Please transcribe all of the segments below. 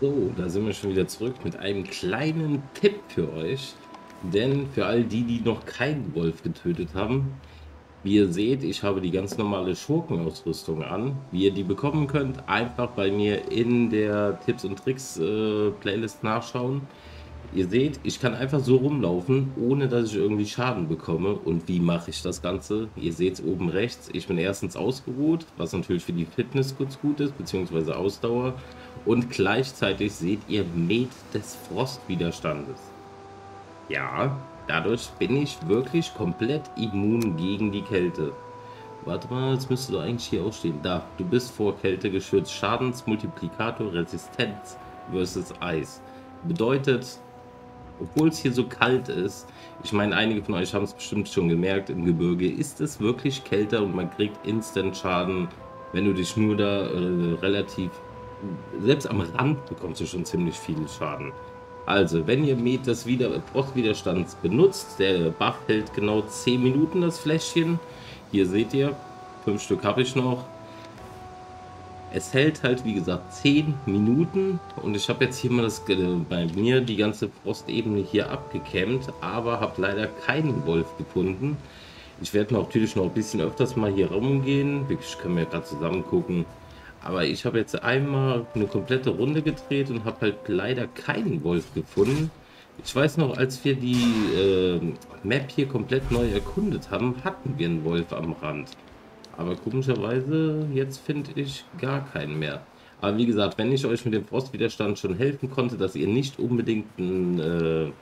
So, da sind wir schon wieder zurück mit einem kleinen Tipp für euch. Denn für all die, die noch keinen Wolf getötet haben, wie ihr seht, ich habe die ganz normale Schurkenausrüstung an. Wie ihr die bekommen könnt, einfach bei mir in der Tipps und Tricks Playlist nachschauen. Ihr seht, ich kann einfach so rumlaufen, ohne dass ich irgendwie Schaden bekomme. Und wie mache ich das Ganze? Ihr seht es oben rechts. Ich bin erstens ausgeruht, was natürlich für die Fitness kurz gut ist, beziehungsweise Ausdauer. Und gleichzeitig seht ihr Met des Frostwiderstandes. Ja, dadurch bin ich wirklich komplett immun gegen die Kälte. Warte mal, jetzt müsstest du eigentlich hier ausstehen. Da, du bist vor Kälte geschützt. Schadensmultiplikator Resistenz versus Eis. Bedeutet... Obwohl es hier so kalt ist, ich meine, einige von euch haben es bestimmt schon gemerkt, im Gebirge ist es wirklich kälter und man kriegt Instant Schaden, wenn du dich nur da relativ, selbst am Rand bekommst du schon ziemlich viel Schaden. Also, wenn ihr Met des Frostwiderstands benutzt, der Buff hält genau 10 Minuten das Fläschchen. Hier seht ihr, 5 Stück habe ich noch. Es hält halt, wie gesagt, 10 Minuten und ich habe jetzt hier mal das, bei mir die ganze Frostebene hier abgekämmt, aber habe leider keinen Wolf gefunden. Ich werde natürlich noch ein bisschen öfters mal hier rumgehen, wirklich können wir gerade zusammen gucken. Aber ich habe jetzt einmal eine komplette Runde gedreht und habe halt leider keinen Wolf gefunden. Ich weiß noch, als wir die Map hier komplett neu erkundet haben, hatten wir einen Wolf am Rand. Aber komischerweise, jetzt finde ich gar keinen mehr. Aber wie gesagt, wenn ich euch mit dem Frostwiderstand schon helfen konnte, dass ihr nicht unbedingt einen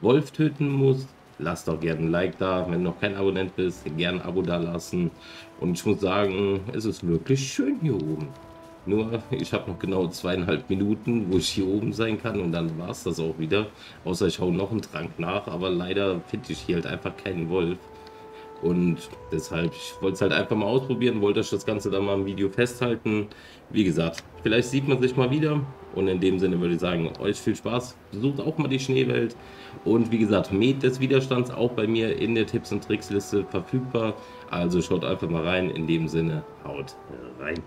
Wolf töten müsst, lasst doch gerne ein Like da. Wenn du noch kein Abonnent bist, gerne ein Abo da lassen. Und ich muss sagen, es ist wirklich schön hier oben. Nur, ich habe noch genau 2,5 Minuten, wo ich hier oben sein kann und dann war es das auch wieder. Außer ich hau noch einen Trank nach, aber leider finde ich hier halt einfach keinen Wolf. Und deshalb, ich wollte es halt einfach mal ausprobieren, wollte euch das Ganze dann mal im Video festhalten. Wie gesagt, vielleicht sieht man sich mal wieder. Und in dem Sinne würde ich sagen, euch viel Spaß. Besucht auch mal die Schneewelt. Und wie gesagt, Met des Widerstands auch bei mir in der Tipps und Tricks Liste verfügbar. Also schaut einfach mal rein. In dem Sinne, haut rein.